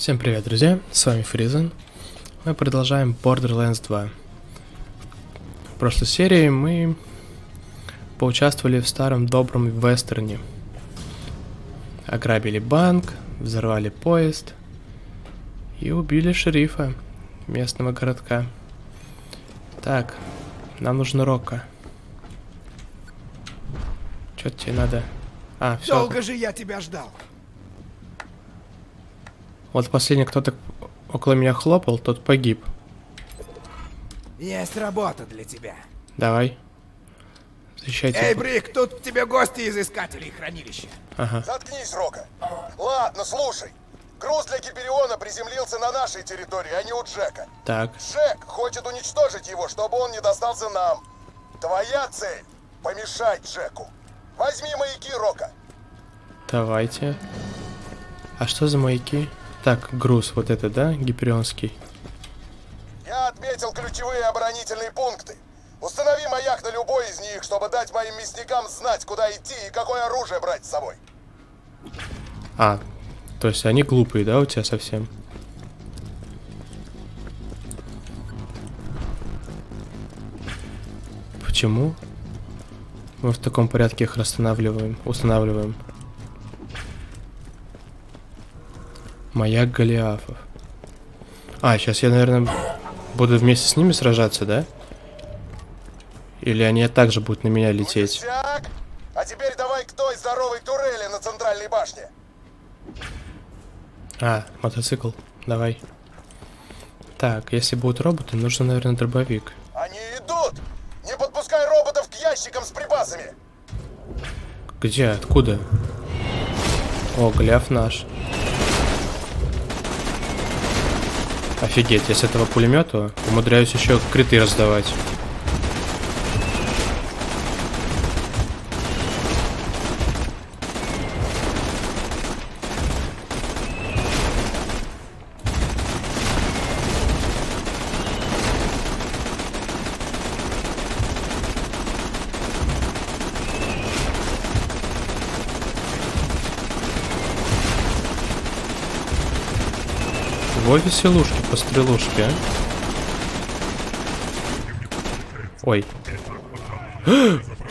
Всем привет, друзья, с вами Фризен. Мы продолжаем Borderlands 2. В прошлой серии мы поучаствовали в старом добром вестерне. Ограбили банк, взорвали поезд и убили шерифа местного городка. Так, нам нужно Рокко. Чё тебе надо? А, все. Долго же я тебя ждал. Вот последний, кто-то около меня хлопал, тот погиб. Есть работа для тебя. Давай. Защищайте. Эй, Брик, тут тебе гости из Искателей хранилища. Ага. Заткнись, Рокко. Ладно, слушай. Груз для Кибериона приземлился на нашей территории, а не у Джека. Так. Джек хочет уничтожить его, чтобы он не достался нам. Твоя цель — помешать Джеку. Возьми маяки, Рокко. Давайте. А что за маяки? Так, груз вот это, да, гиперионский? Я отметил ключевые оборонительные пункты. Установи маяк на любой из них, чтобы дать моим мясникам знать, куда идти и какое оружие брать с собой. А, то есть они глупые, да, у тебя совсем? Почему? Мы в таком порядке их расстанавливаем, устанавливаем. Маяк Голиафов. А, сейчас я, наверное, буду вместе с ними сражаться, да? Или они также будут на меня лететь? А теперь давай к той здоровой турели на центральной башне. А, мотоцикл, давай. Так, если будут роботы, нужно, наверное, дробовик. Они идут! Не подпускай роботов к ящикам с припасами! Где? Откуда? О, Голиаф наш. Офигеть, я с этого пулемета умудряюсь еще криты раздавать. Во веселушки по стрелушке. Ой.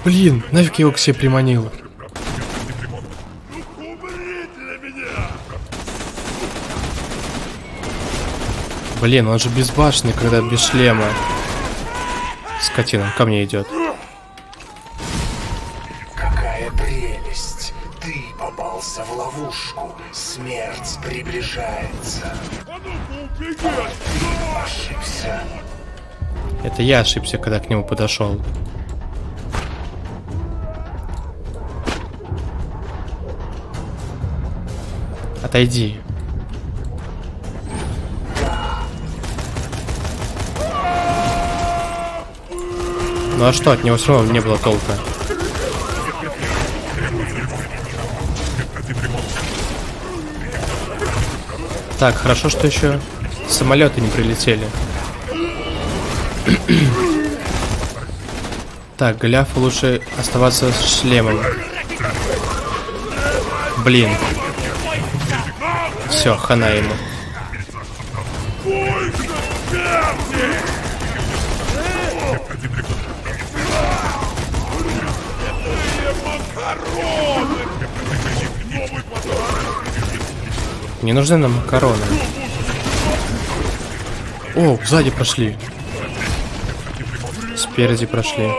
Блин, нафиг я его к себе приманил. Блин, он же безбашенный, когда без шлема. Скотина, ко мне идет. Какая прелесть. Ты попался в ловушку. Смерть приближается. Ошибся. Это я ошибся, когда к нему подошел. Отойди. Ну а что, от него все равно не было толка. Так, хорошо, что еще самолеты не прилетели. Так, Голиафу лучше оставаться с шлемом. Блин. Все, хана ему. Не нужны нам макароны. О, сзади прошли. Спереди прошли.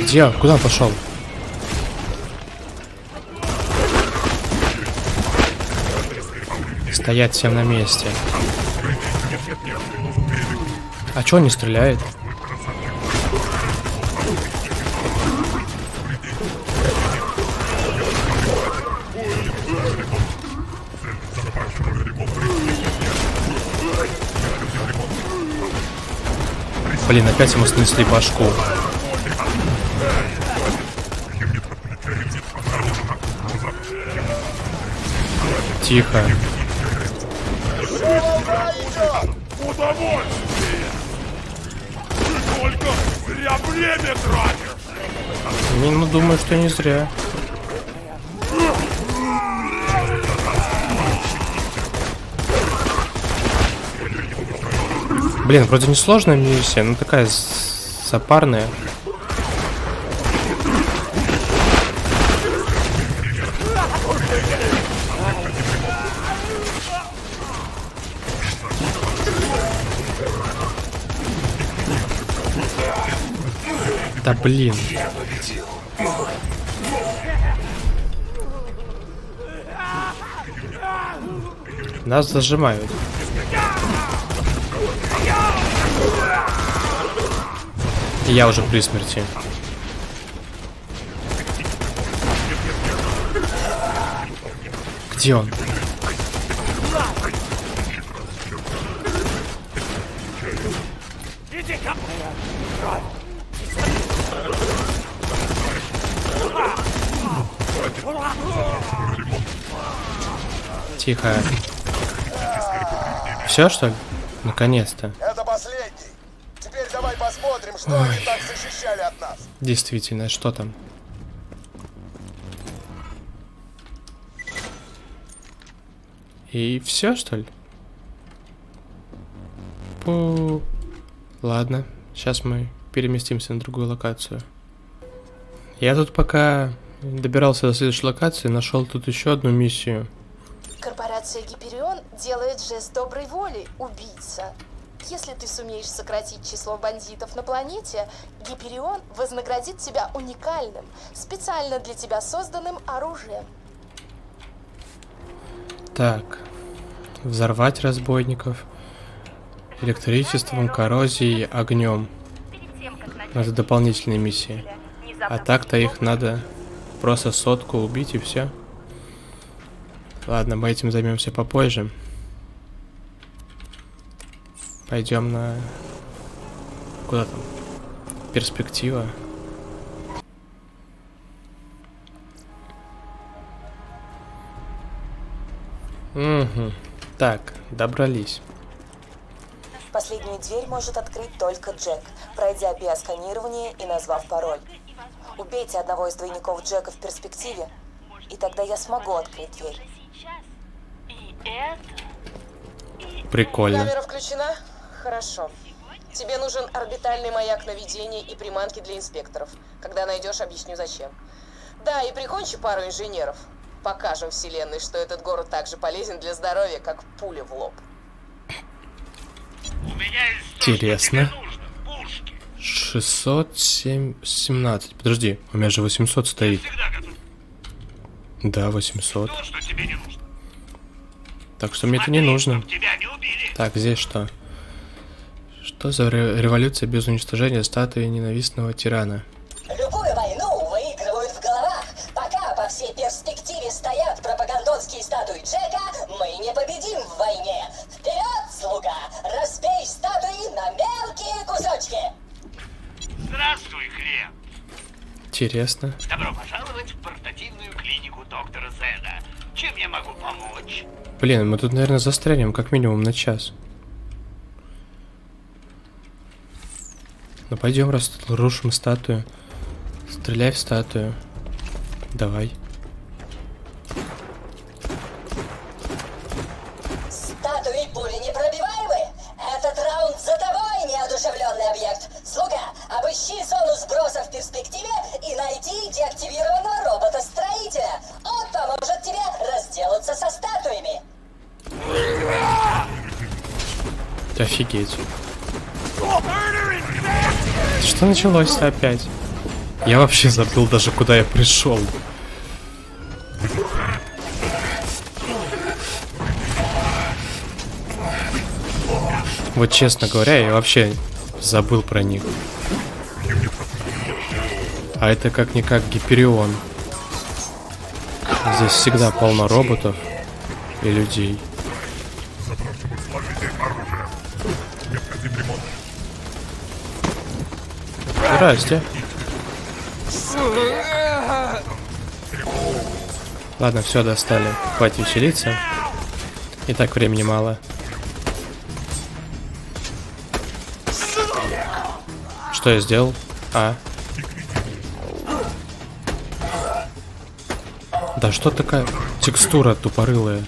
Где? Куда пошел? Стоять всем на месте. А чё он не стреляет? Блин, опять ему снесли башку. Тихо. Ну, думаю, что не зря. Блин, вроде не сложная миссия, но такая запарная. Да блин. Нас зажимают. И я уже при смерти. Где он? Тихо. Все, что ли? Наконец-то. Это последний. Теперь давай посмотрим, что они так защищали от нас. Действительно, что там? И все, что ли? Пу. Ладно, сейчас мы переместимся на другую локацию. Я тут пока добирался до следующей локации, нашел тут еще одну миссию. Корпорация Гиперион делает жест доброй воли, убийца. Если ты сумеешь сократить число бандитов на планете, Гиперион вознаградит тебя уникальным, специально для тебя созданным оружием. Так, взорвать разбойников электричеством, коррозией, огнем. Это дополнительные миссии. А так-то их надо просто 100 убить и все. Ладно, мы этим займемся попозже. Пойдем на... Куда там? Перспектива. Угу. Так, добрались. Последнюю дверь может открыть только Джек, пройдя биосканирование и назвав пароль. Убейте одного из двойников Джека в перспективе, и тогда я смогу открыть дверь. Прикольно. Камера включена? Хорошо. Тебе нужен орбитальный маяк наведения и приманки для инспекторов. Когда найдешь, объясню зачем. Да, и прикончи пару инженеров. Покажем вселенной, что этот город так же полезен для здоровья, как пуля в лоб. Интересно. 617. Подожди, у меня же 800 стоит. Да, 800. Так что мне это не нужно. Так, здесь что? Что за революция без уничтожения статуи ненавистного тирана? Любую войну выигрывают в головах. Пока по всей перспективе стоят пропагандонские статуи Джека, мы не победим в войне. Вперед, слуга! Разбей статуи на мелкие кусочки! Здравствуй, хрен! Интересно. Добро пожаловать в портативную клинику доктора Зена. Чем я могу помочь? Блин, мы тут, наверное, застрянем как минимум на час. Ну пойдем рушим статую. Стреляй в статую. Давай. Статуи пули непробиваемы. Этот раунд за тобой, неодушевленный объект. Слуга, обыщи зону сброса в перспективе и найди деактивированного робота-строителя. Он поможет тебе разделаться со статуями. Офигеть. Что началось-то опять? Я вообще забыл даже, куда я пришел. Вот честно говоря, я вообще забыл про них. А это как-никак Гиперион. Здесь всегда полно роботов и людей. Здрасте. Ладно, все достали. Хватит веселиться. И так времени мало. Что я сделал? А. Да что такая текстура тупорылая?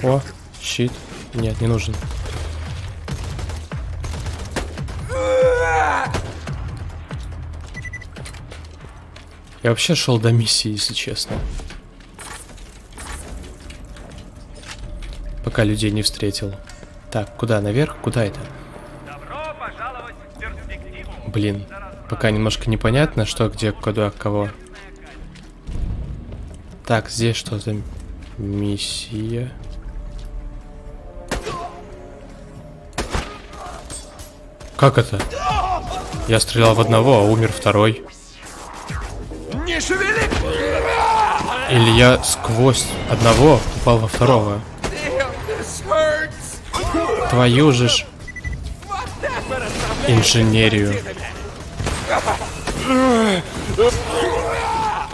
О, щит. Нет, не нужен. Я вообще шел до миссии, если честно. Пока людей не встретил. Так, куда? Наверх? Куда это? Блин, пока немножко непонятно, что, где, куда, кого. Так, здесь что за миссия? Как это? Я стрелял в одного, а умер второй. Не шевели! Или я сквозь одного упал во второго. Твою же ж инженерию.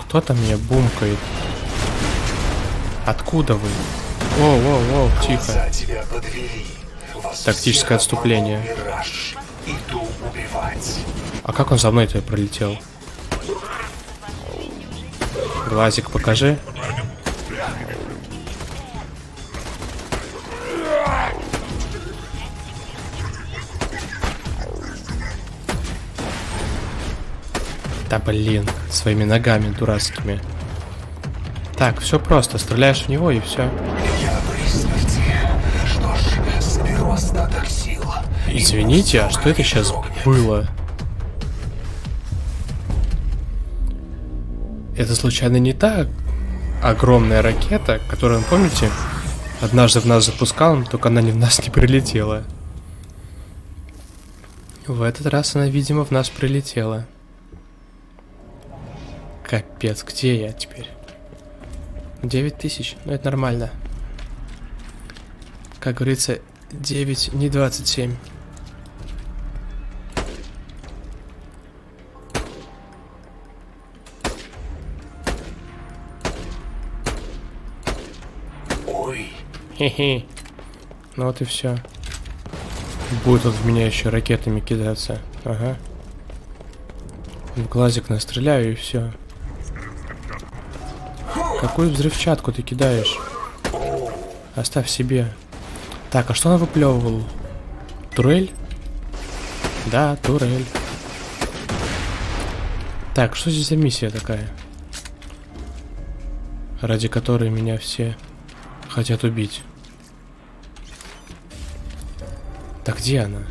Кто-то мне бумкает. Откуда вы? Воу-воу-воу, тихо. Тактическое отступление. А как он за мной-то пролетел? Глазик покажи. Да блин, своими ногами дурацкими. Так, все просто, стреляешь в него и все. Я при смерти. Что ж, соберу остаток сил. Извините, а что это сейчас было? Это случайно не та огромная ракета, которую, помните, однажды в нас запускал, только она не в нас не прилетела. В этот раз она, видимо, в нас прилетела. Капец, где я теперь? 9000, ну это нормально. Как говорится, 9, не 27. Ой. Хе-хе. Ну вот и все. Будет он в меня еще ракетами кидаться. Ага. В глазик настреляю и все. Какую взрывчатку ты кидаешь? Оставь себе. Так, а что она выплевывала? Турель? Да, турель. Так, что здесь за миссия такая? Ради которой меня все хотят убить. Так, где она?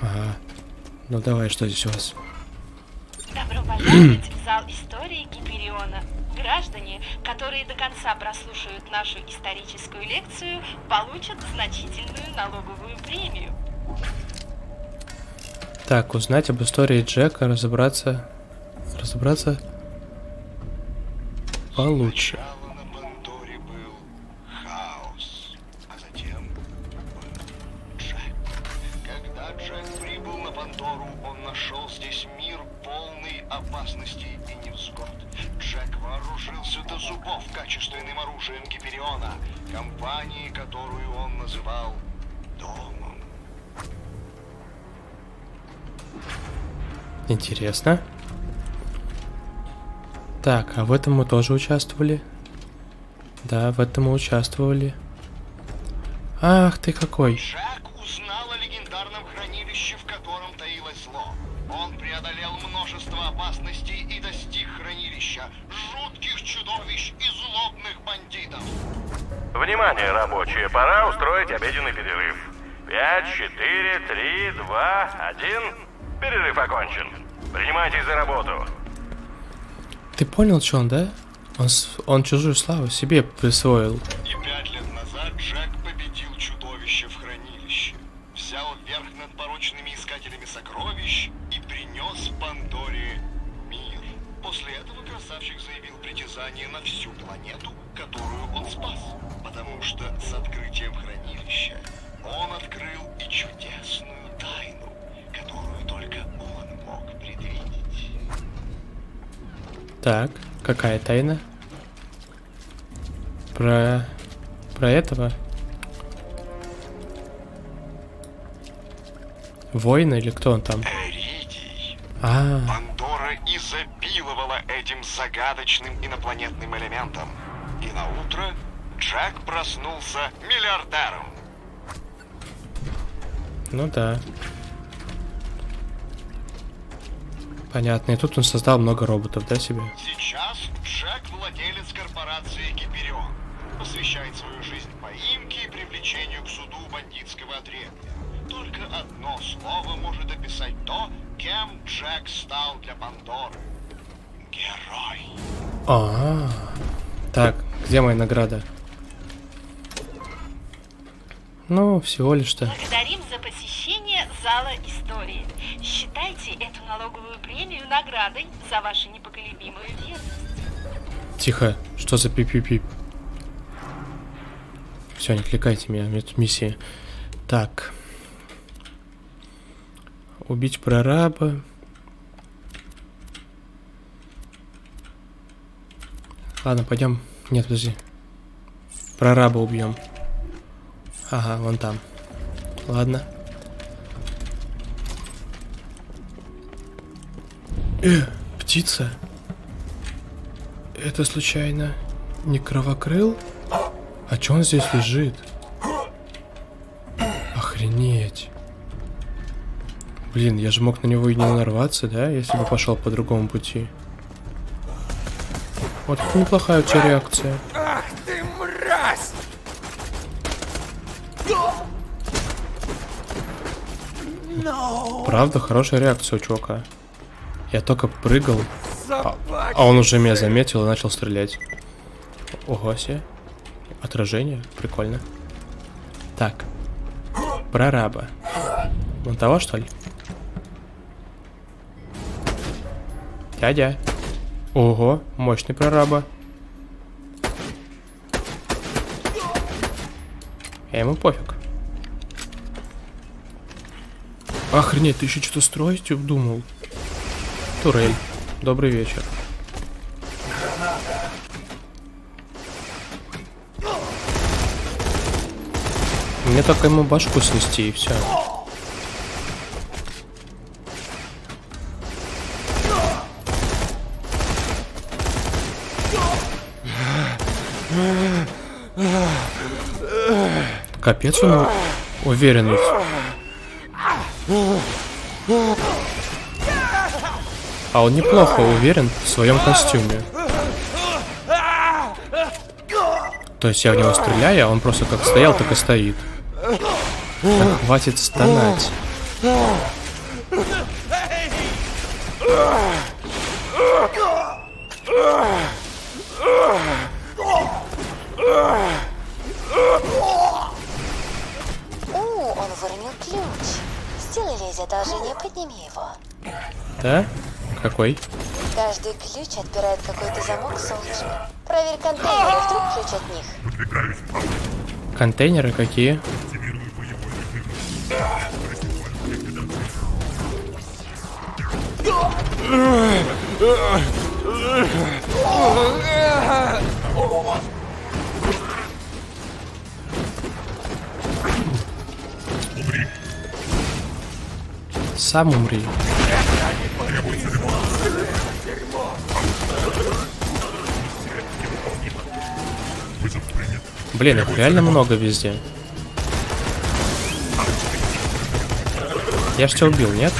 Ага. Ну давай, что здесь у вас? Добро пожаловать в зал истории Гипериона. Граждане, которые до конца прослушают нашу историческую лекцию, получат значительную налоговую премию. Так, узнать об истории Джека, разобраться получше. Сначала на Пандоре был хаос, а затем был Джек. Когда Джек прибыл на Пандору, он нашел здесь мир полный опасности и невзгод. Джек вооружился до зубов качественным оружием Гипериона, компании, которую он называл домом. Интересно. Так, а в этом мы тоже участвовали? Да, в этом мы участвовали. Ах ты какой! Джек узнал о легендарном хранилище, в котором таилось зло. Он преодолел множество опасностей и достиг хранилища жутких чудовищ и злобных бандитов. Внимание, рабочие, пора устроить обеденный перерыв. 5, 4, 3, 2, 1. Перерыв окончен. Принимайтесь за работу. Ты понял, что он, да? Он чужую славу себе присвоил. И 5 лет назад Джек победил чудовище в хранилище. Взял верх над порочными искателями сокровищ и принес Пандоре мир. После этого красавчик заявил притязание на всю планету, которую он спас. Потому что с открытием хранилища он открыл и чудесную тайну, которую только он мог предвидеть. Так, какая тайна? Про этого? Воина или кто он там? Эй, Пандора изобиловала этим загадочным инопланетным элементом. И на утро Джек проснулся миллиардером. Ну да. Понятно. И тут он создал много роботов, да, себе? Сейчас Джек владелец корпорации Гиперион. Посвящает свою жизнь поимке и привлечению к суду бандитского отребья. Только одно слово может описать то, кем Джек стал для Пандоры. Герой. Так, где моя награда? Ну, всего лишь-то. Благодарим за посещение зала истории. Считайте эту налоговую премию наградой за вашу непоколебимую верность. Тихо, что за пип-пип-пип? Все, не кликайте меня, у меня тут миссия. Так. Убить прораба. Ладно, пойдем. Нет, подожди. Прораба убьем. Ага, вон там. Ладно. Птица. Это случайно не кровокрыл? А чё он здесь лежит? Охренеть. Блин, я же мог на него и не нарваться, да? Если бы пошел по другому пути. Вот неплохая у тебя реакция. Ах ты мразь! Правда, хорошая реакция у чувака. Я только прыгал, а он уже меня заметил и начал стрелять. Ого себе. Отражение, прикольно. Так. Прораба. Вон того, что ли? Дядя. Ого, мощный прораба. А ему пофиг. Охренеть, ты еще что-то строить думал? Турель. Добрый вечер. Мне только ему башку снести и все. Капец, он уверенный. А он неплохо уверен в своем костюме. То есть я в него стреляю, а он просто как стоял, так и стоит. Так, хватит стонать. О, он выронил ключ. Сделай Лизе одолжение, подними его. Да? Какой? Каждый ключ отбирает какой-то замок, солнышко. Проверь контейнеры, вдруг ключ от них. Контейнеры какие? Сам умри. Блин, их реально много везде. Я ж тебя убил, нет?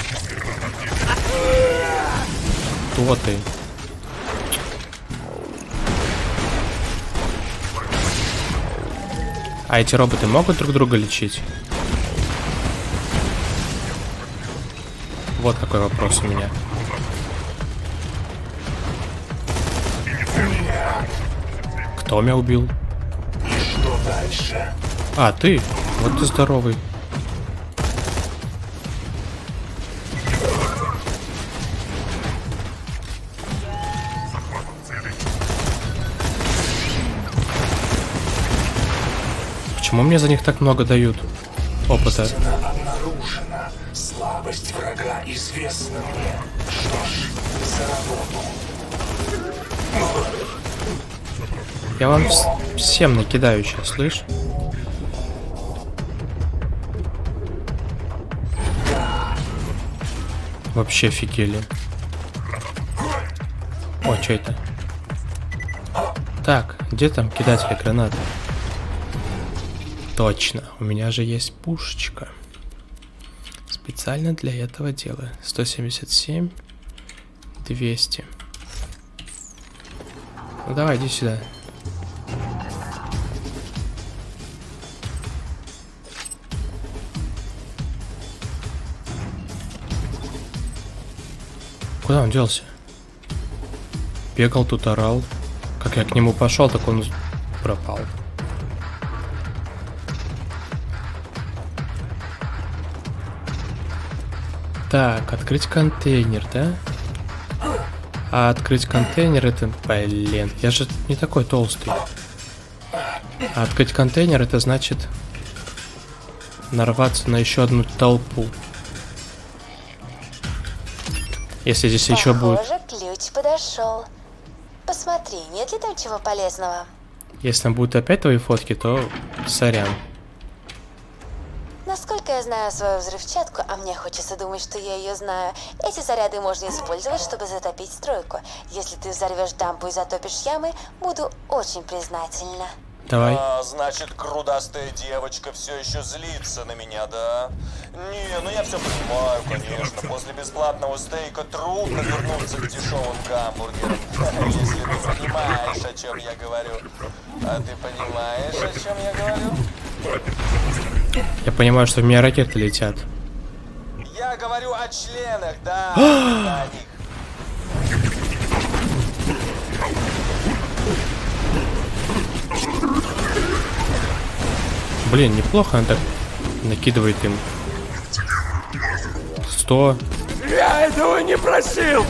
Кто ты? А эти роботы могут друг друга лечить? Вот какой вопрос у меня. Кто меня убил? А, ты? Вот ты здоровый. Почему мне за них так много дают опыта? Слабость врага известна мне. Что ж, за работу. Я вам всем накидаю сейчас, слышь? Вообще офигели. О, что это? Так, где там кидатель гранаты? Точно, у меня же есть пушечка. Специально для этого дела. 177, 200. Ну давай, иди сюда. Куда он делся? Бегал тут, орал. Как я к нему пошел, так он пропал. Так, открыть контейнер, да? А открыть контейнер это... Блин, я же не такой толстый. А открыть контейнер это значит... Нарваться на еще одну толпу. Если здесь похоже, еще будет... ключ подошел. Посмотри, нет ли там чего полезного? Если там будут опять твои фотки, то сорян. Насколько я знаю свою взрывчатку, а мне хочется думать, что я ее знаю, эти заряды можно использовать, чтобы затопить стройку. Если ты взорвешь дамбу и затопишь ямы, буду очень признательна. Давай. А, значит, грудастая девочка все еще злится на меня, да? Не, ну я все понимаю, конечно. После бесплатного стейка трудно вернуться к дешевым гамбургерам. Если ты понимаешь, о чем я говорю. А ты понимаешь, о чем я говорю? Я понимаю, что в меня ракеты летят. Я говорю о членах, да. О них. Блин, неплохо он так накидывает им. 100. Я этого не просил.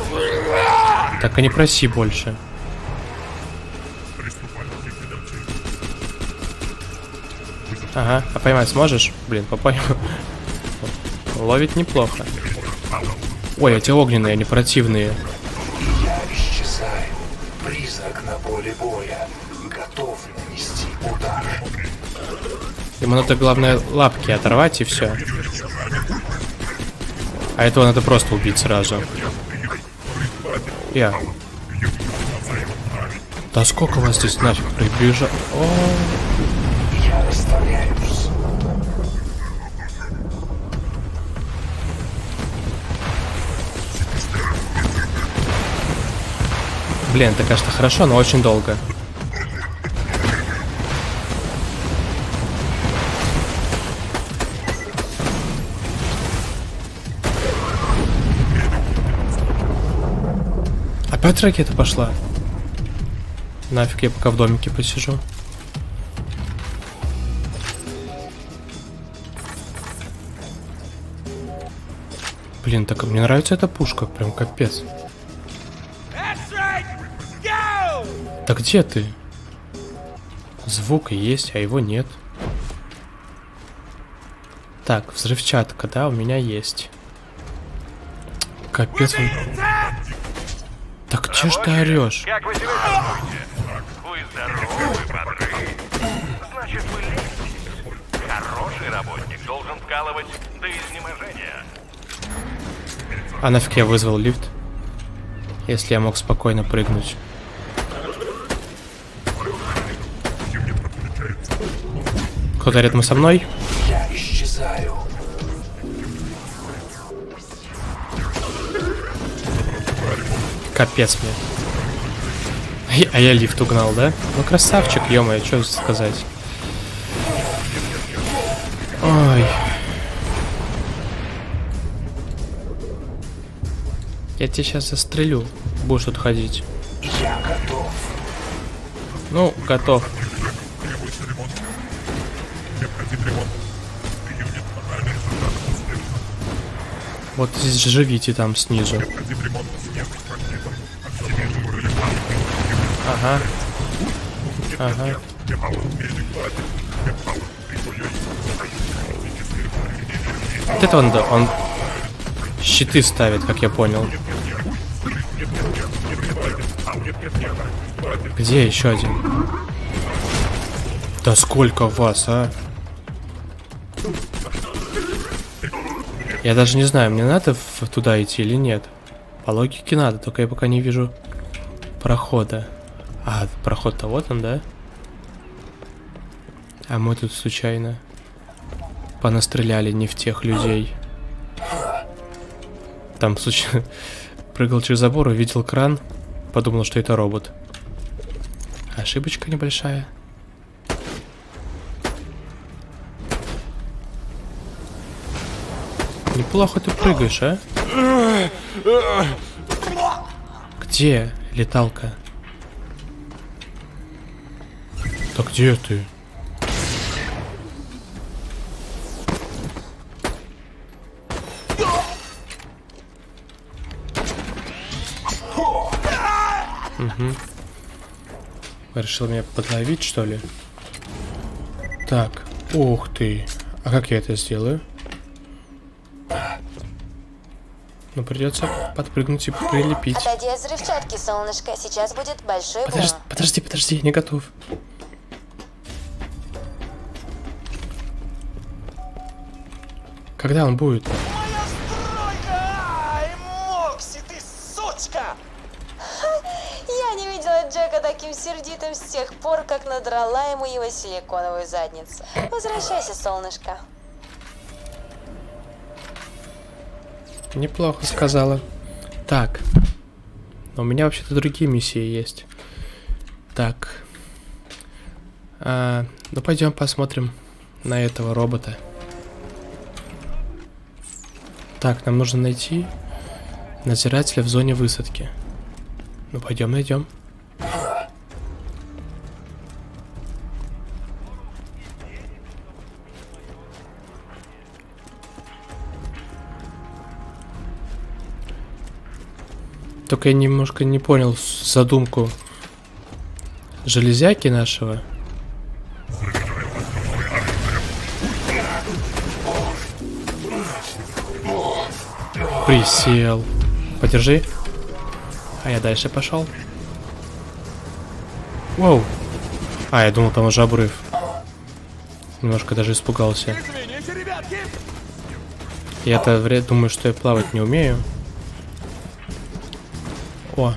Так и не проси больше. Ага, а поймать сможешь? Блин, попал. Ловит неплохо. Ой, эти огненные, они противные. Я исчезаю. Призрак на поле боя. Готов нанести удар. Ему надо, главное, лапки оторвать и все. А этого надо просто убить сразу. Я. Да сколько вас здесь нафиг приближа... Я расставляюсь. Блин, это, конечно, хорошо, но очень долго. Опять ракета пошла. Нафиг, я пока в домике посижу. Блин, так мне нравится эта пушка, прям капец. Так где ты? Звук есть, а его нет. Так, взрывчатка, да, у меня есть. Капец. Так че ж ты орешь? Как вы себя чувствуете? Вы здоровы, бодры. Значит, вы лезете. Хороший работник должен вкалывать до изнеможения. А нафиг я вызвал лифт? Если я мог спокойно прыгнуть. Кто-то рядом со мной? Я исчезаю. Капец мне. А я лифт угнал, да? Ну красавчик, ё-моё, что сказать. Ой. Я тебя сейчас застрелю. Будешь тут ходить. Я готов. Ну, готов. Вот здесь живите там снизу. Ага. Ага. Вот это он, да, он щиты ставит, как я понял. Где еще один? Да сколько вас, а? Я даже не знаю, мне надо туда идти или нет. По логике надо, только я пока не вижу прохода. А, проход-то вот он, да? А мы тут случайно понастреляли не в тех людей. Там случайно прыгал через забор, увидел кран, подумал, что это робот. Ошибочка небольшая. Неплохо ты прыгаешь, а? Где леталка? Да где ты? Угу. Решил меня подловить, что ли? Так, ух ты. А как я это сделаю? Ну, придется подпрыгнуть и прилепить. Отойди от взрывчатки, солнышко. Сейчас будет большой бум. Подожди, я не готов. Когда он будет? Моя стройка! Ай, Мокси, ты сучка! Я не видела Джека таким сердитым с тех пор, как надрала ему его силиконовую задницу. Возвращайся, солнышко. Неплохо сказала. Так. Но у меня вообще-то другие миссии есть. Так. Ну пойдем посмотрим на этого робота. Так, нам нужно найти надзирателя в зоне высадки. Ну пойдем найдем. Только я немножко не понял задумку железяки нашего. Присел. Подержи. А я дальше пошел. Вау. А, я думал, там уже обрыв. Немножко даже испугался. Я-то думаю, что я плавать не умею. О.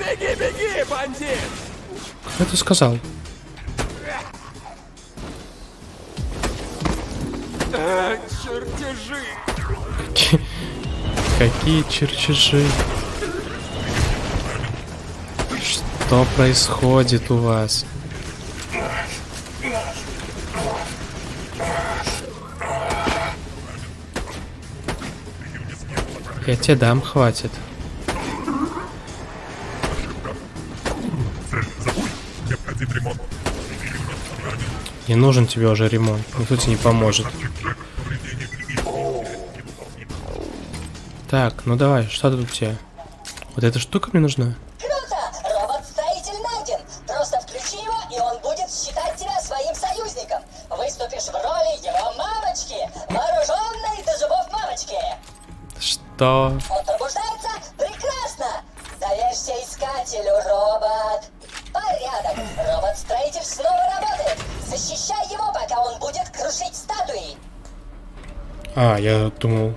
Беги, беги, бандит! Кто это сказал? Чертежи! Какие чертежи? Что происходит у вас? Я тебе дам, хватит. Не нужен тебе уже ремонт, никто тебе не поможет. Так, ну давай, что тут у тебя? Вот эта штука мне нужна? Круто! Робот-строитель найден. Просто включи его, и он будет считать тебя своим союзником. Выступишь в роли его мамочки, вооруженной до зубов мамочки. Что? Он пробуждается? Прекрасно! Доверься искателю, робот! Порядок! Робот-строитель снова работает! Защищай его, пока он будет крушить статуи! А, я думал...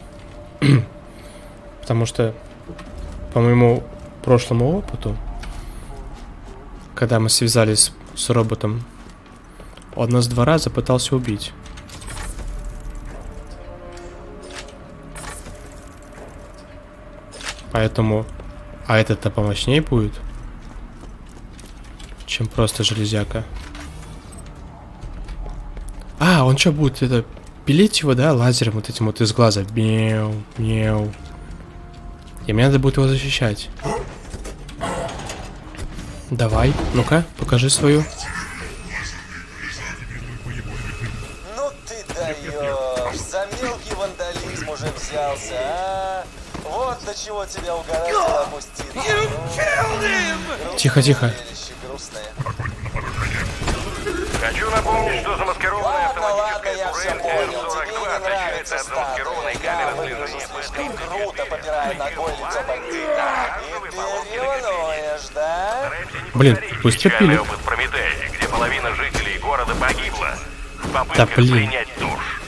Потому что, по моему прошлому опыту, когда мы связались с роботом, он нас 2 раза пытался убить. Поэтому... А этот-то помощнее будет, чем просто железяка. А, он что будет? Это... Пилить его, да? Лазером вот этим вот из глаза. Мяу, мяу. И мне надо будет его защищать. Давай, ну-ка, покажи свою. Ну ты даешь. За мелкий вандализм уже взялся, а? Вот до чего тебя угораздило опуститься. Тихо, тихо. Хочу напомнить, что замаскированная автоматическая турель М-42 отличается от замаскированной камеры слежения P-30. Блин, быстро пили. Печальный опыт Прометея, где половина жителей города команда погибла в попытках принять душ.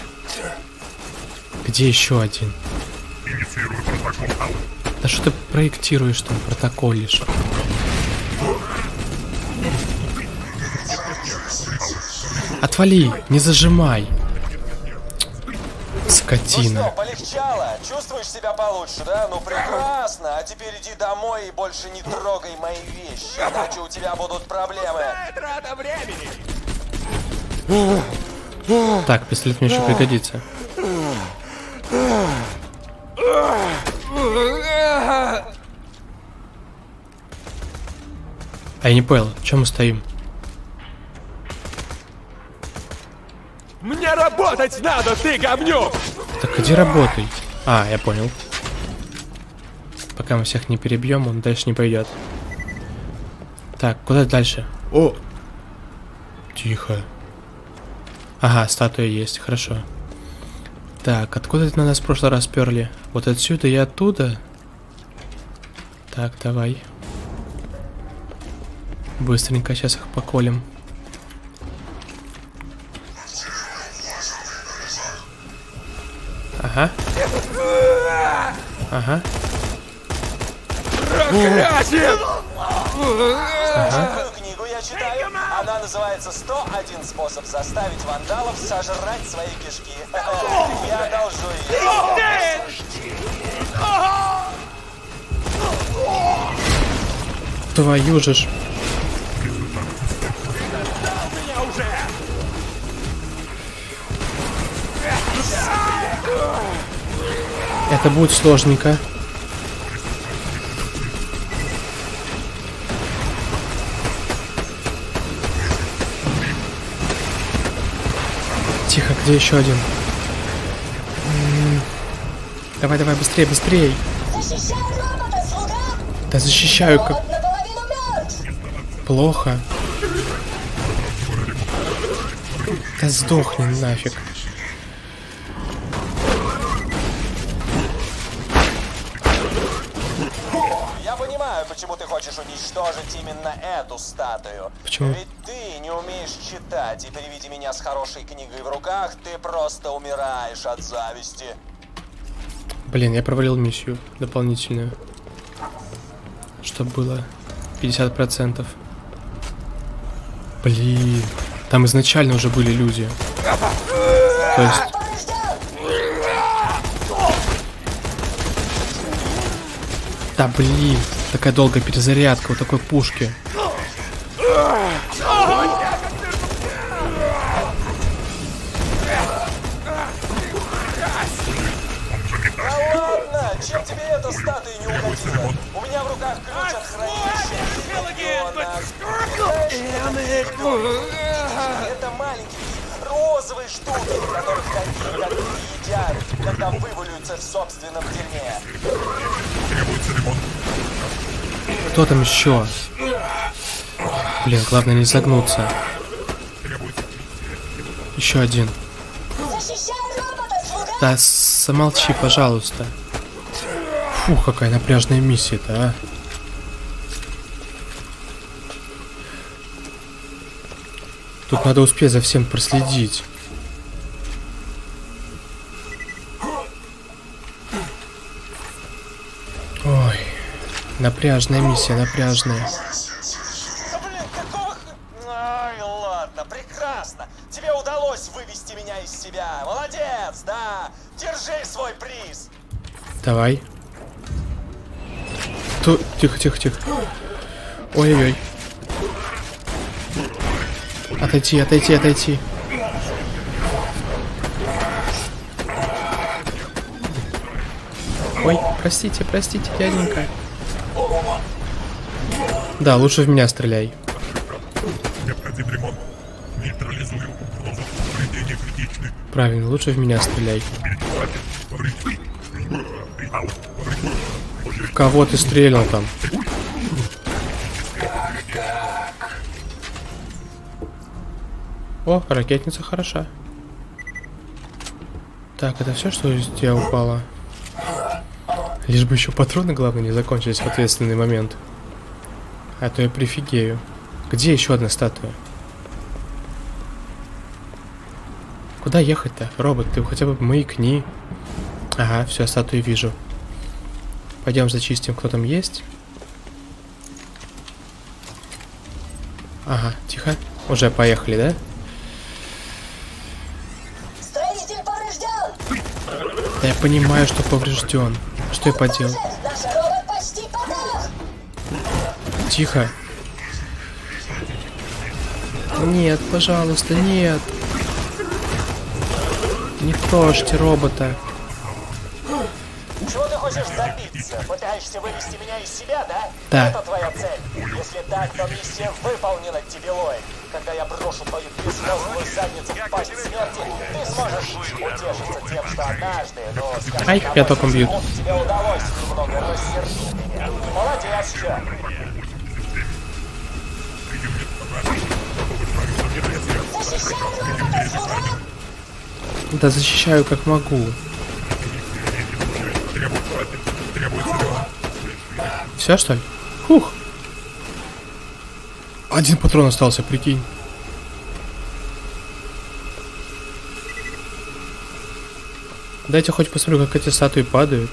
Где еще один? Инициируй протокол. Да что ты проектируешь там, протоколишь? Отвали, не зажимай. Скотина. Ну что, полегчало? Чувствуешь себя получше, да? Ну прекрасно. А теперь иди домой и больше не трогай мои вещи. Иначе у тебя будут проблемы. Трата времени. Так, пистолет мне еще пригодится. А я не понял, чем мы стоим? Мне работать надо, ты говнюк! Так иди работай. А, я понял. Пока мы всех не перебьем, он дальше не пойдет. Так, куда дальше? О! Тихо. Ага, статуя есть, хорошо. Так, откуда это на нас в прошлый раз перли? Вот отсюда и оттуда? Так, давай. Быстренько сейчас их поколем. Ага. Ага. Ага. Книгу я читаю. Она называется «101 способ заставить вандалов сожрать свои кишки». Я одолжу ее. Твою же ж. Это будет сложненько. Тихо, где еще один? Давай, давай, быстрее, быстрее. Защищай робота, слуга! Да защищаю как. Плохо. Да сдохни нафиг. Почему ты хочешь уничтожить именно эту статую? Почему? Ведь ты не умеешь читать, и при виде меня с хорошей книгой в руках ты просто умираешь от зависти. Блин, я провалил миссию дополнительную. Что было? 50%. Блин, там изначально уже были люди. То есть... Да блин, такая долгая перезарядка у такой пушки. Ладно, чем тебе эта статуя не угодила? У меня в руках ключ от хранилища. Это маленькие розовые штуки, которых такие, как едят, когда вывалются в собственном дерьме. Кто там еще? Блин, главное не загнуться. Еще один. Да замолчи, пожалуйста. Фух, какая напряжная миссия-то, а. Тут надо успеть за всем проследить. Напряжная миссия, напряжная. Блин, какого... Ай, ладно, прекрасно. Тебе удалось вывести меня из себя. Молодец, да. Держи свой приз. Давай. Тихо, тихо, тихо. Ой-ой-ой. Отойти, отойти, отойти. Ой, простите, простите, дяденька. Да, лучше в меня стреляй. Правильно, лучше в меня стреляй. В кого ты стрелял там? О, ракетница хороша. Так, это все, что из тебя упало? Лишь бы еще патроны, главное, не закончились в ответственный момент. А то я прифигею. Где еще одна статуя? Куда ехать-то? Робот, ты хотя бы маякни. Ага, все, статуи вижу. Пойдем зачистим, кто там есть. Ага, тихо. Уже поехали, да? Строитель поврежден! Да я понимаю, что поврежден. Что я поделал? Тихо. Нет, пожалуйста, нет. Не трожьте робота. Чего ты хочешь добиться? Пытаешься вывести меня из себя, да? Да. Это твоя цель. Если так, то миссия выполнена, дебилой. Когда я брошу твою безмозглую задницу в пасть смерти, ты сможешь утешиться тем, что однажды, но скажем, ай, я током бьют. Тебе удалось немного рассердить меня. Молодец, Джек. Да защищаю как могу. Все, что ли? Фух. Один патрон остался, прикинь. Дайте хоть посмотрю, как эти статуи падают.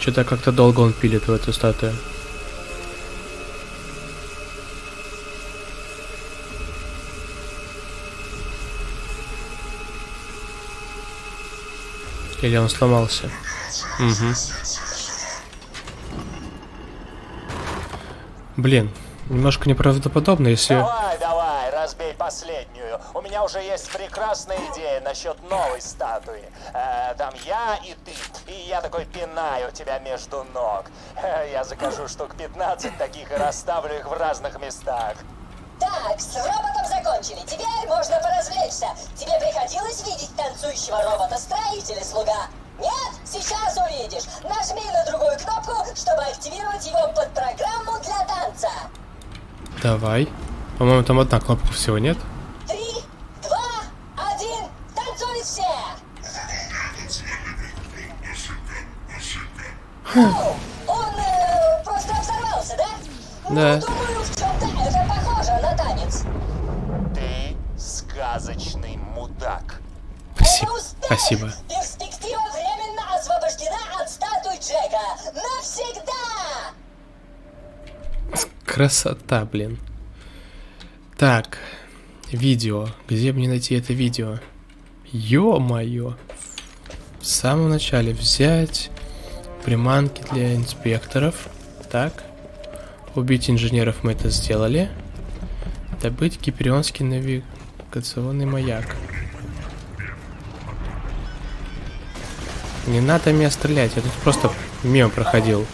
Что-то как-то долго он пилит в эту статую. Или он сломался? Угу. Блин, немножко неправдоподобно, если... Давай, разбей последнюю. У меня уже есть прекрасная идея насчет новой статуи. Там я и ты. И я такой пинаю тебя между ног. Я закажу штук 15 таких и расставлю их в разных местах. Так, с роботом закончили. Теперь можно поразвлечься. Тебе приходилось видеть танцующего робота-строителя, слуга? Нет? Сейчас увидишь. Нажми на другую кнопку, чтобы активировать его под программу для танца. Давай. По-моему, там одна кнопка всего, нет? 3, 2, 1, танцуй все! О, он просто взорвался, да? Да. Ну, думаю, в чем-то это похоже на танец. Ты сказочный мудак. Спасибо. Перспектива временно освобождена от статуи Джека. Навсегда! Красота, блин. Так, видео. Где мне найти это видео? Ё-моё. В самом начале взять приманки для инспекторов. Так. Убить инженеров, мы это сделали. Добыть киперионский навигационный маяк. Не надо меня стрелять, я тут просто мимо проходил.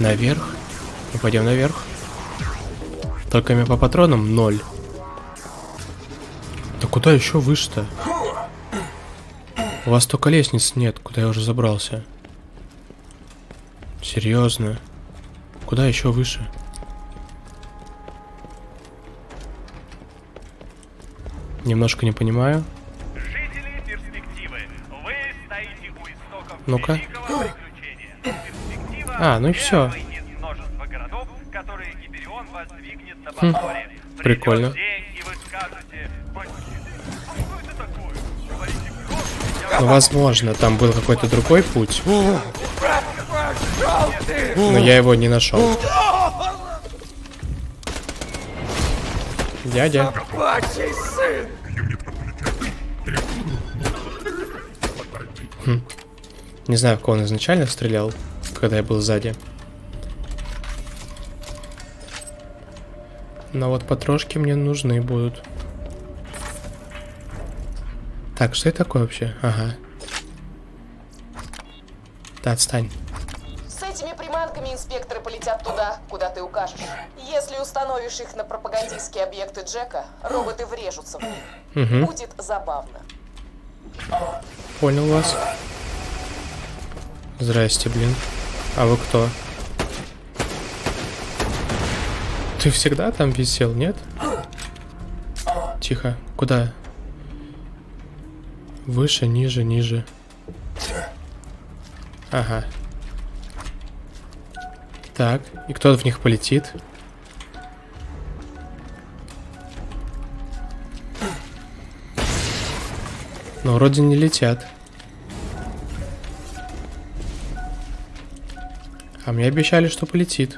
Наверх. Мы пойдем наверх. Только мне по патронам 0. Да куда еще выше-то? У вас столько лестниц нет, куда я уже забрался. Серьезно. Куда еще выше? Немножко не понимаю. Жители перспективы, вы стоите у истоков. Ну-ка. А, ну и все. Хм, прикольно. Ну, возможно, там был какой-то другой путь. Но я его не нашел. Дядя. Хм. Не знаю, в кого он изначально стрелял, когда я был сзади. Но вот потрошки мне нужны будут. Так, что это такое вообще? Ага. Да, отстань. С этими приманками инспекторы полетят туда, куда ты укажешь. Если установишь их на пропагандистские объекты Джека, роботы врежутся в них. Угу. Будет забавно. Понял вас. Здрасте, блин. А вы кто? Ты всегда там висел, нет? Тихо. Куда? Выше, ниже, ниже. Ага. Так, и кто в них полетит? Ну, вроде не летят. А мне обещали, что полетит.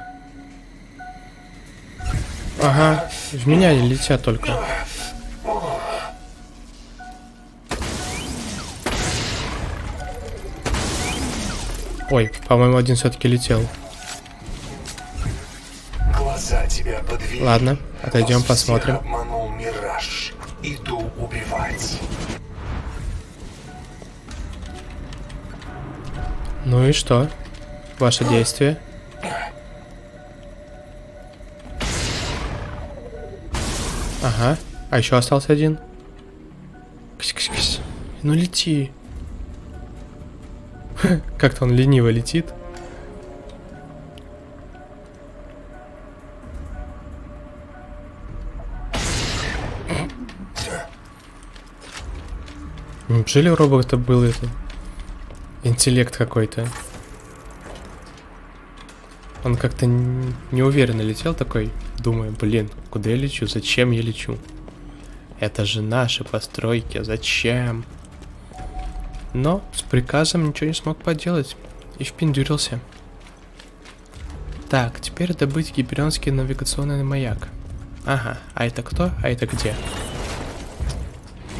Ага, в меня не летят только. Ой, по-моему, один все-таки летел. Глаза тебя подвели. Ладно, отойдем, посмотрим. Обманул мираж. Иду убивать. Ну и что? Ваше действие? Ага, а еще остался один. Кс-кс-кс. Ну лети. Как-то он лениво летит. Неужели у робота был это? Интеллект какой-то. Он как-то неуверенно летел такой. Думаю, блин, куда я лечу? Зачем я лечу? Это же наши постройки. Зачем? Но с приказом ничего не смог поделать и впендюрился. Так, теперь добыть гиперионский навигационный маяк. Ага, а это кто? А это где?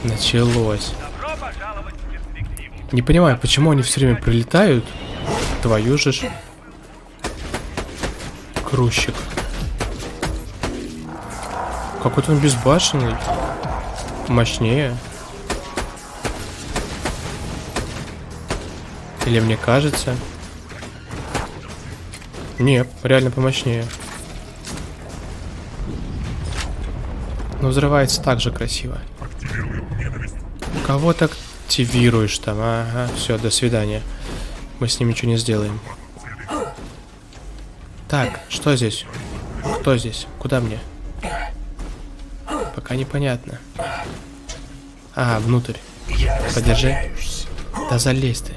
Началось. Не понимаю, почему они все время прилетают? Твою же ж. Грузчик. Какой-то он безбашенный. Мощнее. Или мне кажется? Не, реально помощнее. Но взрывается так же красиво. Кого так активируешь там? Ага, все, до свидания. Мы с ним ничего не сделаем. Так, что здесь? Кто здесь? Куда мне? Пока непонятно. А, внутрь. Подержи. Да залезь ты.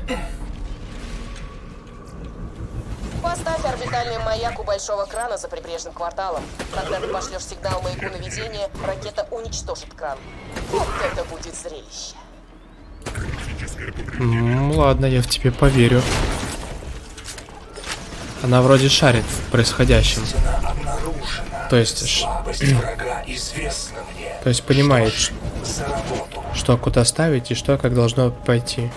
Маяк у большого крана за прибрежным кварталом. Когда ты пошлешь сигнал маяку наведения, ракета уничтожит кран. Вот это будет зрелище. Ладно, я в тебе поверю. Она вроде шарит в происходящем. То есть... То есть понимает, что куда ставить и что как должно пойти.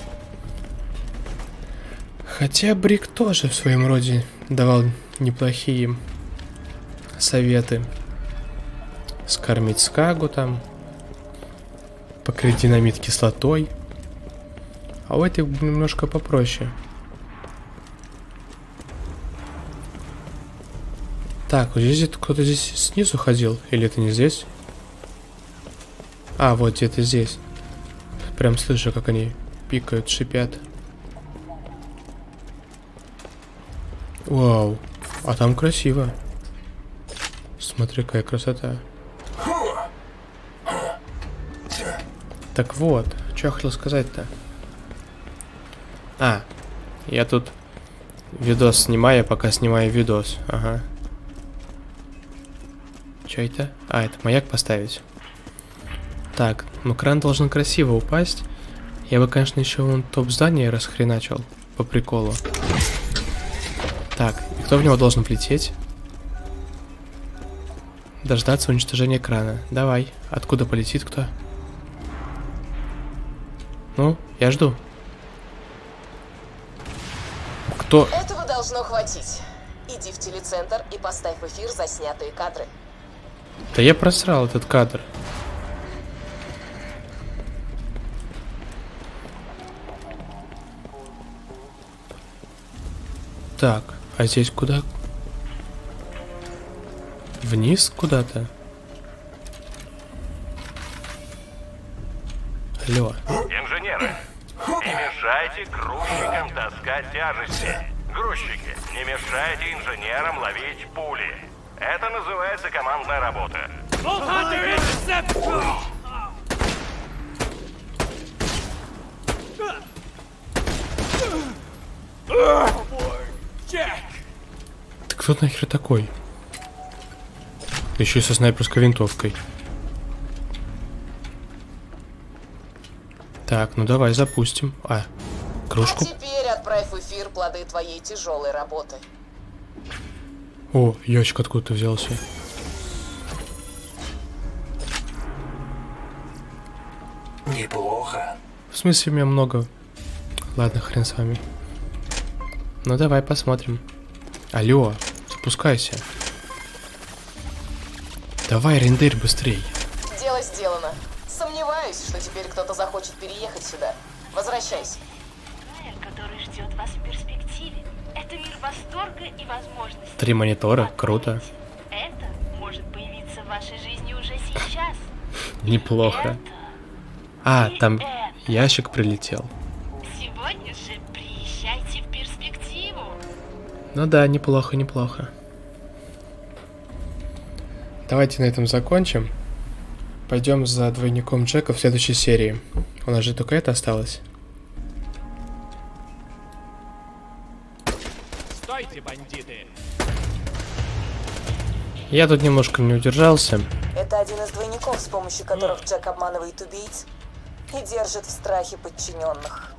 Хотя Брик тоже в своем роде давал неплохие советы. Скормить скагу там, покрыть динамит кислотой. А у этих немножко попроще. Так, вот здесь кто-то здесь снизу ходил? Или это не здесь? А, вот где-то здесь. Прям слышу, как они пикают, шипят. Вау, а там красиво. Смотри, какая красота. Так вот, что я хотел сказать-то? А, я тут видос снимаю, пока снимаю видос. Ага. Что это? А, это маяк поставить. Так, ну кран должен красиво упасть. Я бы, конечно, еще вон топ здание расхреначил по приколу. Так, и кто в него должен влететь? Дождаться уничтожения крана. Давай, откуда полетит кто? Ну, я жду. Кто? Этого должно хватить. Иди в телецентр и поставь в эфир заснятые кадры. Да я просрал этот кадр. Так, а здесь куда? Вниз куда-то? Алло. Инженеры, не мешайте грузчикам таскать тяжести. Грузчики, не мешайте инженерам ловить пули. Это называется командная работа. Ты кто нахер такой? Еще и со снайперской винтовкой. Так, ну давай запустим. А, кружку. А теперь отправь в эфир плоды твоей тяжелой работы. О, ящик откуда-то взялся. Неплохо. В смысле, у меня много. Ладно, хрен с вами. Ну давай посмотрим. Алло, спускайся. Давай, рендырь, быстрей. Дело сделано. Сомневаюсь, что теперь кто-то захочет переехать сюда. Возвращайся. Мир, который ждет вас в перспективе. Это мир восторга и возможностей. 3 монитора, круто. Это может появиться в вашей жизни уже сейчас. Неплохо. А, там ящик прилетел. Сегодня же приезжайте в перспективу. Ну да, неплохо, неплохо. Давайте на этом закончим. Пойдем за двойником Джека в следующей серии. У нас же только это осталось. Стойте, бандиты! Я тут немножко не удержался. Это один из двойников, с помощью которых Джек обманывает убийц и держит в страхе подчиненных.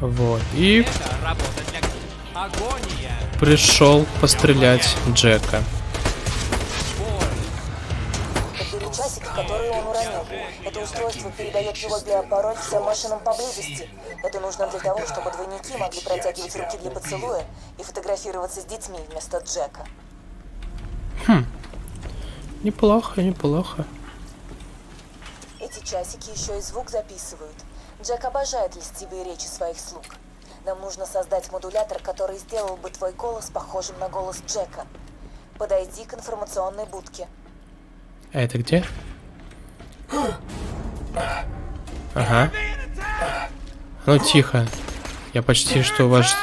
Вот, и... для... пришел пострелять Джека. Часики, которые он уронил. Это устройство передает его биопароль всем машинам поблизости. Это нужно для того, чтобы двойники могли протягивать руки для поцелуя и фотографироваться с детьми вместо Джека. Хм. Неплохо, неплохо. Эти часики еще и звук записывают. Джек обожает льстивые речи своих слуг. Нам нужно создать модулятор, который сделал бы твой голос похожим на голос Джека. Подойди к информационной будке. А это где? Ага. Ну тихо. Я почти что ваш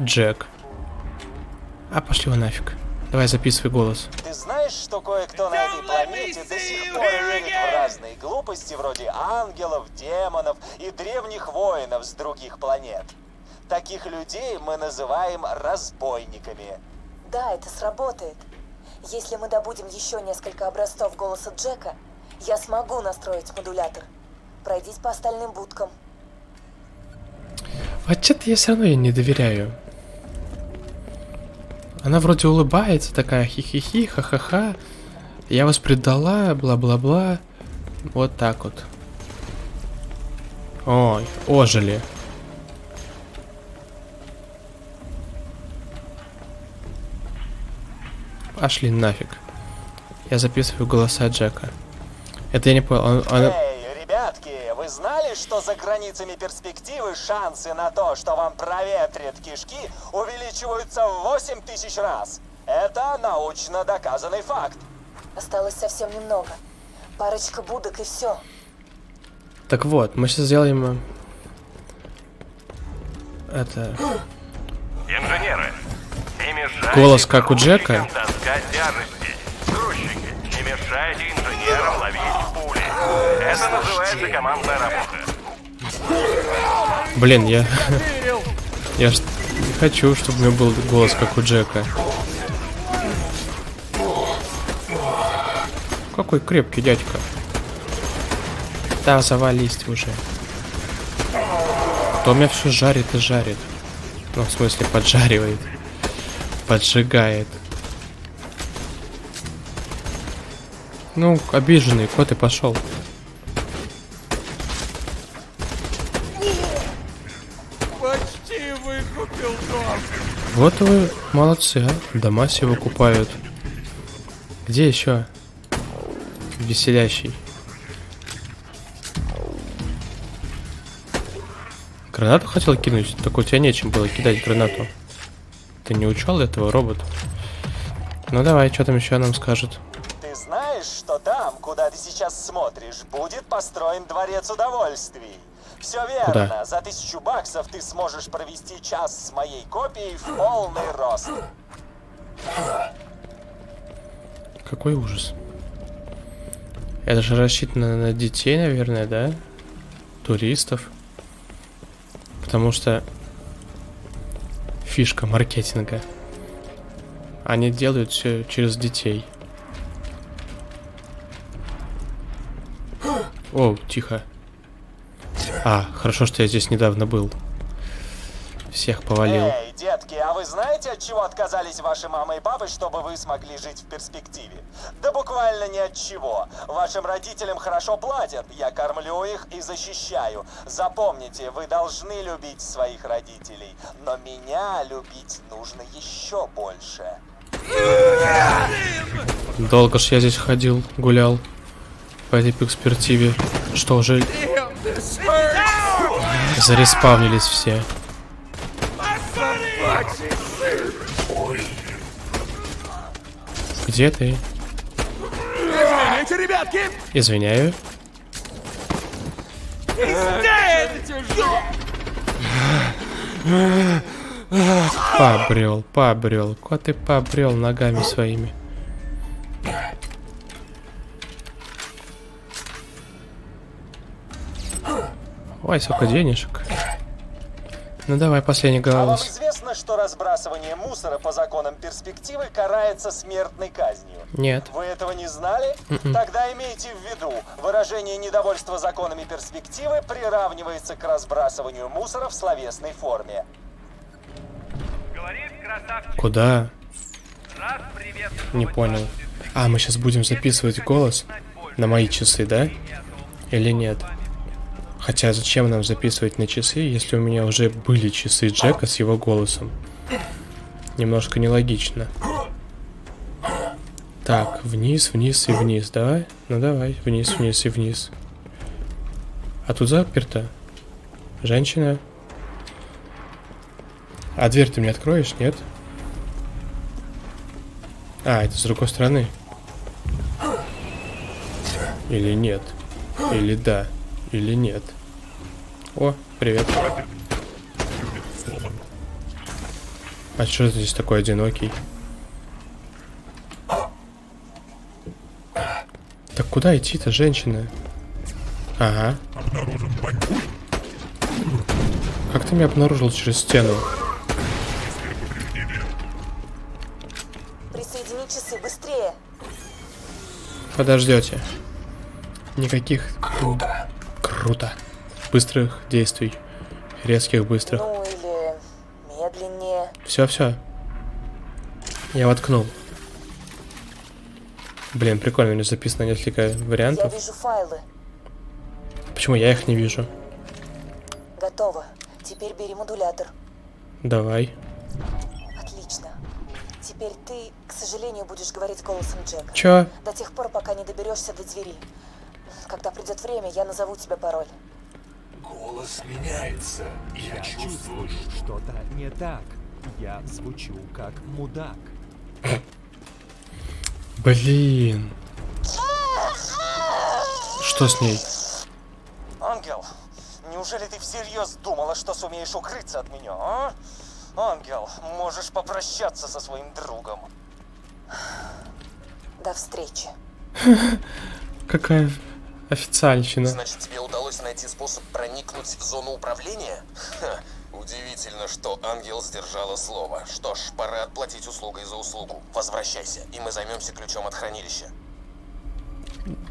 Джек. А пошли его нафиг. Давай записывай голос. Ты знаешь, что кое-кто на этой планете до сих пор верит в разные глупости вроде ангелов, демонов и древних воинов с других планет? Таких людей мы называем разбойниками. Да, это сработает. Если мы добудем еще несколько образцов голоса Джека, я смогу настроить модулятор. Пройдись по остальным будкам. Вот что-то я все равно ей не доверяю. Она вроде улыбается, такая хи-хи-хи, ха-ха-ха. Я вас предала, бла-бла-бла. Вот так вот. Ой, ожили. Пошли нафиг. Я записываю голоса Джека. Это я не понял. Эй, ребятки, вы знали, что за границами перспективы шансы на то, что вам проветрят кишки, увеличиваются в 8000 раз? Это научно доказанный факт. Осталось совсем немного. Парочка будок и все. Так вот, мы сейчас сделаем... это... Инженеры. Голос как у Джека. Не мешайте инженерам ловить пули. Это называется командная работа. Блин, я не хочу, чтобы у меня был голос как у Джека. Какой крепкий дядька. Да, завались уже. То у меня все жарит и жарит. Ну, в смысле, поджаривает. Поджигает. Ну, обиженный кот и пошел. Почти выкупил дом. Вот вы молодцы, а? Дома все выкупают. Где еще? Веселящий. Гранату хотел кинуть? Так у тебя нечем было кидать гранату. Ты не учел этого, робот? Ну давай, что там еще нам скажут? Ты знаешь, что там, куда ты сейчас смотришь, будет построен дворец удовольствий. Все верно. Куда? За 1000 баксов ты сможешь провести час с моей копией в полный рост. Какой ужас. Это же рассчитано на детей, наверное, да? Туристов. Потому что фишка маркетинга. Они делают все через детей. О, тихо. А, хорошо, что я здесь недавно был. Всех повалил. Эй, детки, а вы знаете, от чего отказались ваши мамы и папы, чтобы вы смогли жить в перспективе? Да буквально ни от чего. Вашим родителям хорошо платят, я кормлю их и защищаю. Запомните, вы должны любить своих родителей, но меня любить нужно еще больше. Долго ж я здесь ходил, гулял по этой перспективе. Что же? Зареспавнились все. Где ты? Извините, ребятки! Извиняю. Побрел, побрел. Куда ты побрел ногами своими? Ой, сколько денежек. Ну давай, последний голос. А вам известно, что разбрасывание мусора по законам перспективы карается смертной казнью? Нет. Вы этого не знали? Тогда имейте в виду, выражение недовольства законами перспективы приравнивается к разбрасыванию мусора в словесной форме. Говорит, красавчик. Куда? Не понял. А, мы сейчас будем записывать голос на мои часы, да? Или нет? Хотя зачем нам записывать на часы, если у меня уже были часы Джека с его голосом? Немножко нелогично. Так, вниз, вниз и вниз, давай. Ну давай, вниз, вниз и вниз. А тут заперто. Женщина. А дверь ты мне откроешь, нет? А, это с другой стороны. Или нет? Или да? Или нет? О, привет. А что здесь такой одинокий? Так куда идти-то, женщина? Ага. Как ты меня обнаружил через стену? Присоедини часы быстрее. Подождете. Никаких... Круто. Быстрых действий. Резких, быстрых. Ну, или медленнее. Все, все. Я воткнул. Блин, прикольно, у меня записано несколько вариантов. Я вижу файлы. Почему я их не вижу? Готово. Теперь бери модулятор. Давай. Отлично. Теперь ты, к сожалению, будешь говорить голосом Джека. Чё? До тех пор, пока не доберешься до двери. Когда придет время, я назову тебе пароль. Голос меняется. Я чувствую, что-то не так. Я звучу как мудак. Блин. Что с ней? Ангел, неужели ты всерьез думала, что сумеешь укрыться от меня, а? Ангел, можешь попрощаться со своим другом. До встречи. Какая... официальщина. Значит, тебе удалось найти способ проникнуть в зону управления? Ха, удивительно, что Ангел сдержала слово. Что ж, пора отплатить услугой за услугу. Возвращайся, и мы займемся ключом от хранилища.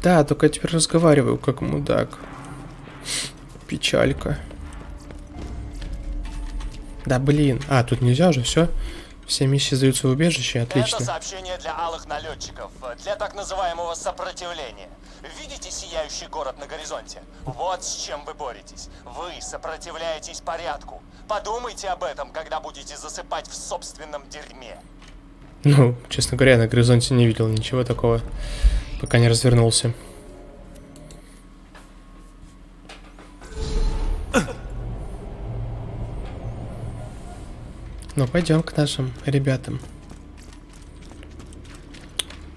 Да, только я теперь разговариваю как мудак. Печалька. Да блин. А, тут нельзя уже, все? Все миссии сдаются в убежище, отлично. Это сообщение для алых налетчиков, для так называемого сопротивления. Видите сияющий город на горизонте? Вот с чем вы боретесь. Вы сопротивляетесь порядку. Подумайте об этом, когда будете засыпать в собственном дерьме. Ну, честно говоря, на горизонте не видел ничего такого, пока не развернулся. Ну, пойдем к нашим ребятам.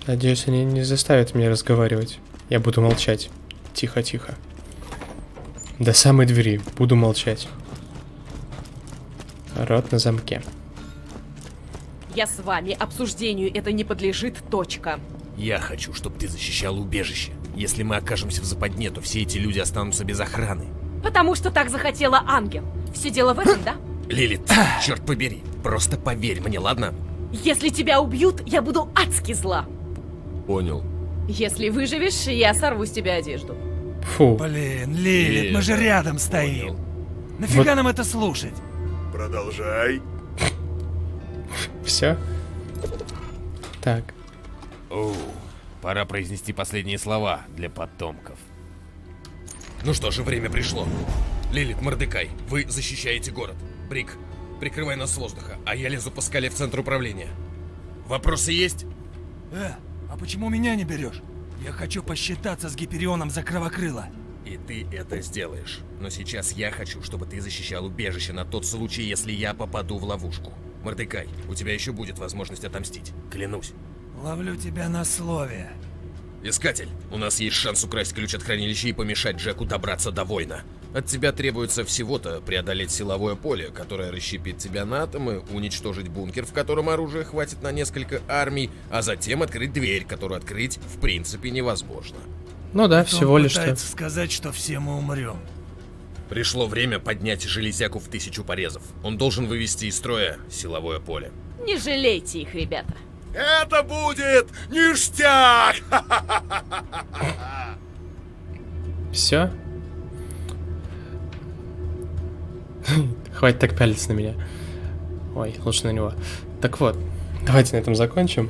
Надеюсь, они не заставят меня разговаривать. Я буду молчать. Тихо, тихо. До самой двери буду молчать. Рот на замке. я с вами. Обсуждению это не подлежит. Точка. Я хочу, чтобы ты защищал убежище. Если мы окажемся в западне, то все эти люди останутся без охраны. Потому что так захотела Ангел. Все дело в этом, да? Лилит, черт побери. Просто поверь мне, ладно? Если тебя убьют, я буду адски зла. Понял. Если выживешь, я сорву с тебя одежду. Фу. Блин, Лилит, мы же рядом стоим. Понял. Нафига вот нам это слушать? Продолжай. Все. Так. Оу, пора произнести последние слова для потомков. Ну что же, время пришло. Лилит, Мордекай, вы защищаете город. Брик, прикрывай нас с воздуха, а я лезу по скале в центр управления. Вопросы есть? А почему меня не берешь? Я хочу посчитаться с Гиперионом за Кровокрыла. И ты это сделаешь. Но сейчас я хочу, чтобы ты защищал убежище на тот случай, если я попаду в ловушку. Мордекай, у тебя еще будет возможность отомстить. Клянусь. Ловлю тебя на слове. Искатель, у нас есть шанс украсть ключ от хранилища и помешать Джеку добраться до воина. От тебя требуется всего-то преодолеть силовое поле, которое расщепит тебя на атомы, уничтожить бункер, в котором оружия хватит на несколько армий, а затем открыть дверь, которую открыть в принципе невозможно. Ну да, всего лишь что. Сказать, что все мы умрем. Пришло время поднять железяку в 1000 порезов. Он должен вывести из строя силовое поле. Не жалейте их, ребята. Это будет ништяк! Все? Хватит так пялиться на меня. Ой, лучше на него. Так вот, давайте на этом закончим.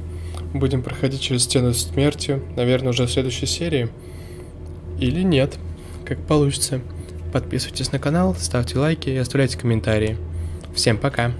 Будем проходить через стену смерти, наверное, уже в следующей серии. Или нет, как получится. Подписывайтесь на канал, ставьте лайки и оставляйте комментарии. Всем пока!